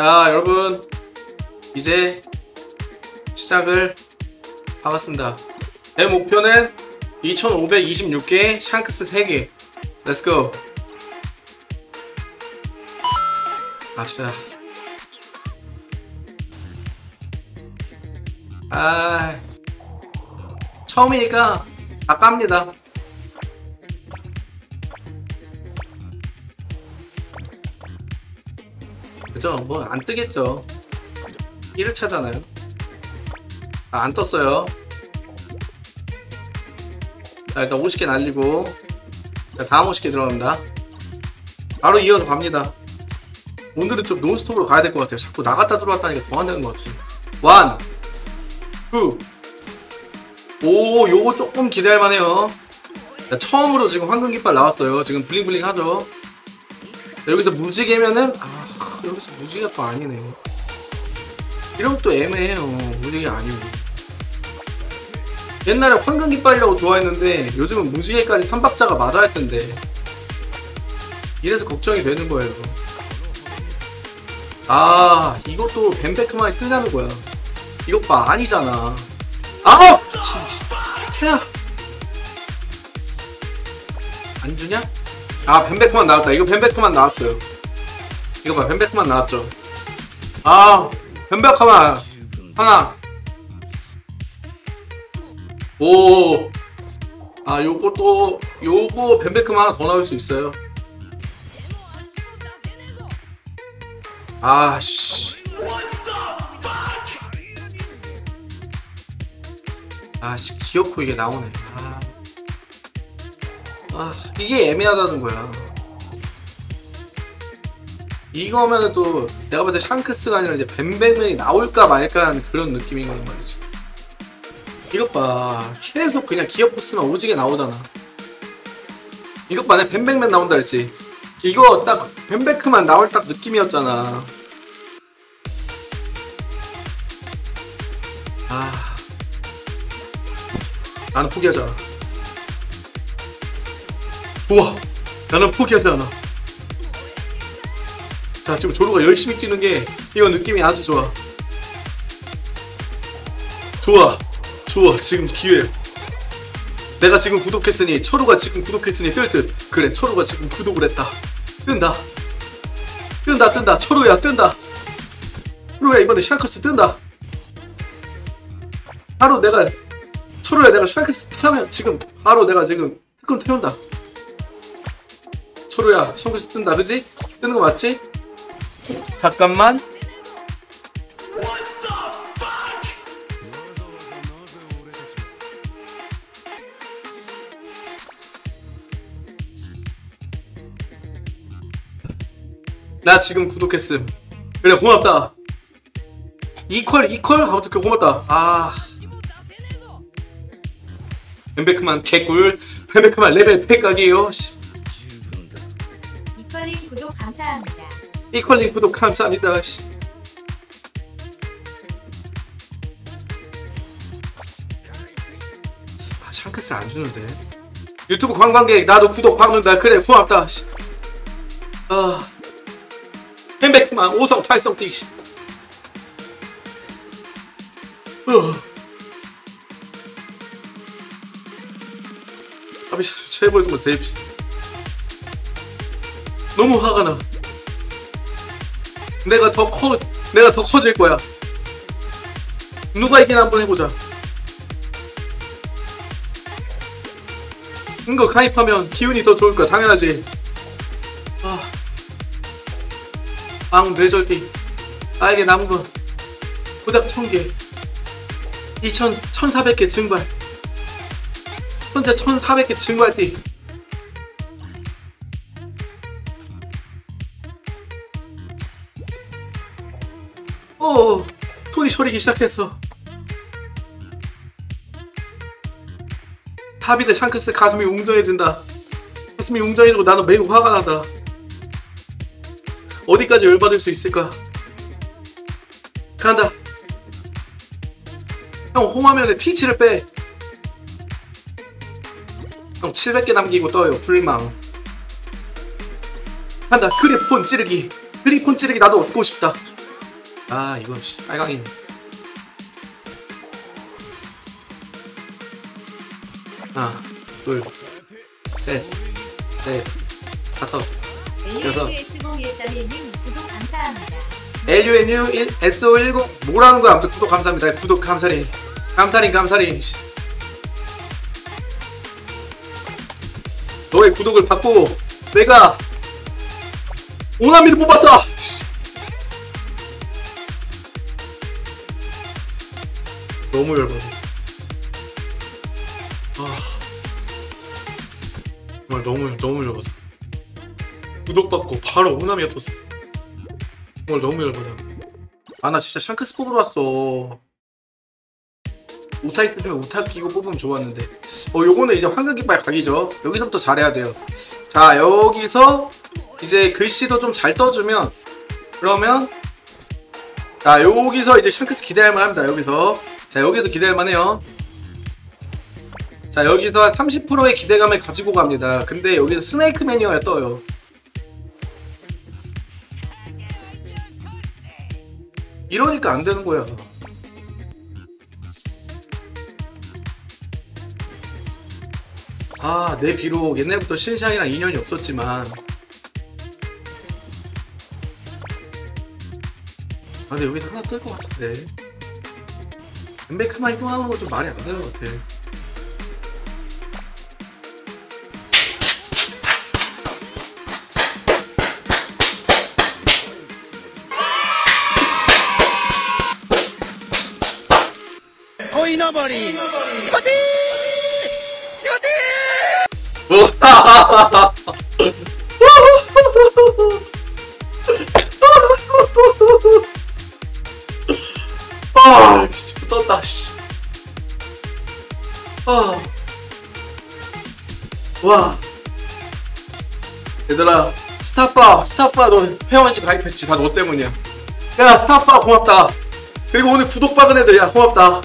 자, 여러분 이제 시작을 하겠습니다. 내 목표는 2526개, 샹크스 3개. 렛츠고. 아 진짜. 아, 처음이니까 아깝니다. 그죠? 뭐 안 뜨겠죠. 1회차잖아요. 아, 안 떴어요. 자, 일단 50개 날리고, 자, 다음 50개 들어갑니다. 바로 이어서 갑니다. 오늘은 좀 논스톱으로 가야 될 것 같아요. 자꾸 나갔다 들어왔다니까 더 안 되는 것 같아요. 1, 2, 오, 요거 조금 기대할 만해요. 자, 처음으로 지금 황금 깃발 나왔어요. 지금 블링블링 하죠. 자, 여기서 무지개면은, 아, 여기서 무지개가 또 아니네. 이러면 또 애매해요. 무지개 아니고. 옛날에 황금 깃발이라고 좋아했는데 요즘은 무지개까지 3박자가 맞아야 했던데. 이래서 걱정이 되는 거예요. 아, 이것도 벤 베크만이 뜨냐는 거야. 이것 봐, 아니잖아. 아! 야! 안 주냐? 아, 벤 베크만 나왔다. 이거 벤 베크만 나왔어요. 이거 봐, 벤 베크만 나왔죠. 아, 벤 베크만 하나. 오, 아, 요거 또, 요거 벤 베크만 하나 더 나올 수 있어요. 아, 씨. 아, 씨, 귀엽고 이게 나오네. 아, 아, 이게 애매하다는 거야. 이거면은 또, 내가 봤을 때 샹크스가 아니라 이제 벤백맨이 나올까 말까 하는 그런 느낌인 거란 말이지. 이것 봐. 계속 그냥 기어포 쓰면 오지게 나오잖아. 이것 봐. 내 벤백맨 나온다 했지. 이거 딱 벤베크만 나올 딱 느낌이었잖아. 아, 나는 포기하지 않아. 좋아, 나는 포기하지 않아. 자, 지금 조로가 열심히 뛰는 게 이거 느낌이 아주 좋아. 좋아, 좋아, 지금 기회. 내가 지금 구독했으니, 철우가 지금 구독했으니 뜰 듯. 그래, 철우가 지금 구독을 했다. 뜬다. 뜬다, 뜬다. 철우야, 뜬다. 철우야, 이번에 샹크스 뜬다. 바로 내가, 철우야, 내가 샹크스 타면 지금, 바로 내가 지금 특권 태운다. 철우야, 샹크스 뜬다. 그지? 뜨는 거 맞지? 잠깐만. 나 지금 구독했음. 그래, 고맙다. 이퀄, 이퀄? 아무튼 고맙다. 아, 벤베크만 개꿀. 벤베크만 레벨 100각이에요. 이퀄링 구독 감사합니다. 이퀄링 구독 감사합니다. 아, 샹크스 안 주는데. 유튜브 관광객, 나도 구독 받는다. 그래, 고맙다. 아, 벤베크만 5성 탈성 티시. 아비 최고였으면 세입시. 너무 화가 나. 내가 더 커질 거야. 누가 이기나 한번 해보자. 이거 가입하면 기운이 더 좋을 거야. 당연하지. 아. 왕 뇌절띠. 나에게 남은 건 고작 1000개. 1400개 증발. 현재 1400개 증발띠. 오, 손이 저리기 시작했어. 탑이 대 샹크스. 가슴이 웅장해진다. 가슴이 웅장해지고 나는 매우 화가 난다. 어디까지 열받을 수 있을까? 간다. 형, 홈화면에 티치를 빼. 형, 700개 남기고 떠요. 불망. 간다. 그리폰 찌르기. 그리폰 찌르기 나도 얻고 싶다. 아 이건 빨강인. 하나 둘 셋 넷 다섯 여섯. LUNU SO10 뭐라는 거야. 아무튼 구독 감사합니다. 구독 감사링 감사링 감사링. 너의 구독을 받고 내가 오나미를 뽑았다. 너무 열받아. 아 정말 너무 열받아. 구독 받고 바로 오나미가 떴어. 정말 너무 열받아. 아 나 진짜 샹크스 뽑으러 왔어. 우타 있으면 우타 끼고 뽑으면 좋았는데. 요거는 이제 황금 깃발 각이죠. 여기서부터 잘해야 돼요. 자 여기서 이제 글씨도 좀 잘 떠주면 그러면 자 여기서 이제 샹크스 기대할만 합니다. 여기서 자 여기서 기대할만 해요. 자 여기서 한 30%의 기대감을 가지고 갑니다. 근데 여기서 스네이크 매니어에 떠요. 이러니까 안 되는 거야. 아, 내 비록 옛날부터 신샹이랑 인연이 없었지만 아 근데 여기서 하나 뜰 것 같은데 엠베크만 이거 나오는 거 좀 말이 안 되는 것 같아. 어이너버리 어디? 아, 진짜 떴다, 씨. 아, 와, 얘들아, 스타파, 너 회원식 가입했지? 다 너 때문이야. 야, 스타파 고맙다. 그리고 오늘 구독 받은 애들, 야, 고맙다.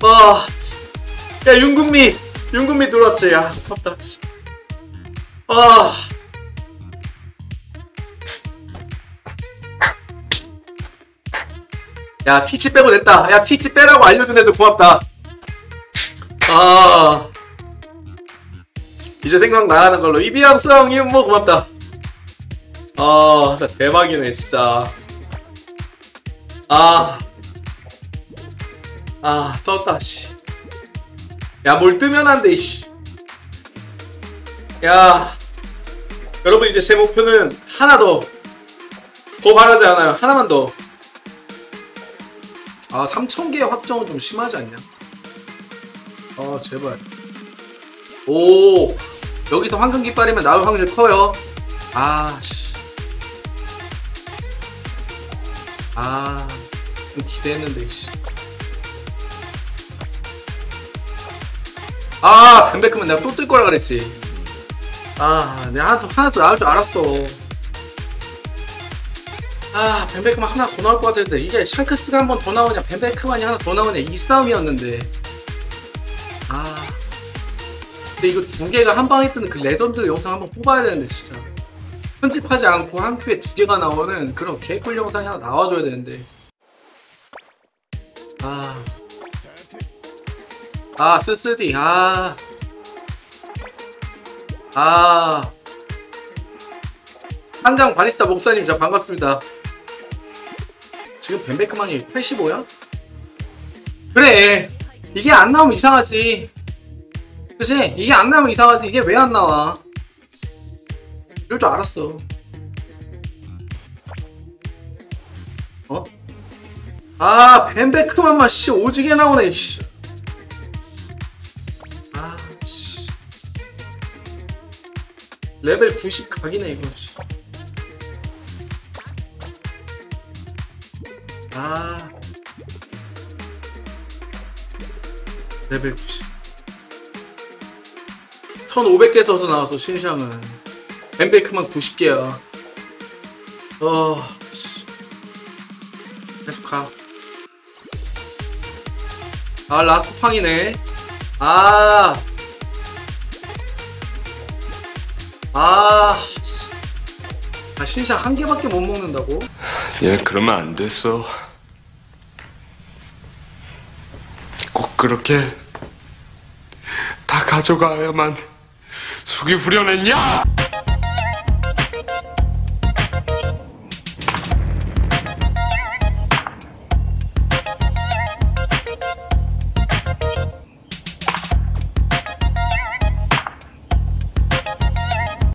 아, 야, 윤금미 들어왔지? 야, 고맙다. 아, 야 티치 빼고 냈다. 야 티치 빼라고 알려준 애도 고맙다. 아, 이제 생각나는 걸로 이비양성 이은모 고맙다. 아, 진짜 대박이네 진짜. 아 떴다 씨. 야 뭘 뜨면 안 돼 씨. 야 여러분 이제 제 목표는 하나 더 바라지 않아요. 하나만 더. 아 3000개 확정은 좀 심하지 않냐. 아 제발. 오 여기서 황금 깃발이면 나올 확률 커요. 아씨 아 좀 기대했는데 씨. 아 벤베크만 내가 또 뜰 거라 그랬지. 아, 내가 하나 더 나올 줄 알았어. 아, 벤베크만 하나 더 나올 것 같은데 이게 샹크스가 한 번 더 나오냐, 벤베크만이 하나 더 나오냐 이 싸움이었는데. 아, 근데 이거 두 개가 한 방에 뜨는 그 레전드 영상 한번 뽑아야 되는데 진짜. 편집하지 않고 한 큐에 두 개가 나오는 그런 개꿀 영상이 하나 나와줘야 되는데. 아, 씁쓸디, 한강 바리스타 목사님 자 반갑습니다. 지금 벤베크만이 85야? 그래 이게 안 나오면 이상하지 그치? 이게 안 나오면 이상하지. 이게 왜 안 나와? 이럴 줄 알았어. 어? 아 벤베크만만 씨 오지게 나오네 씨. 레벨 90 각이네 이거. 아 레벨 90 1500개 써서 나왔어. 신샹은 벤베크만 90개야 계속 가. 아 라스트 팡이네. 아, 신상 한 개밖에 못 먹는다고? 얘 그러면 안 됐어. 꼭 그렇게 다 가져가야만 숙이 후련했냐?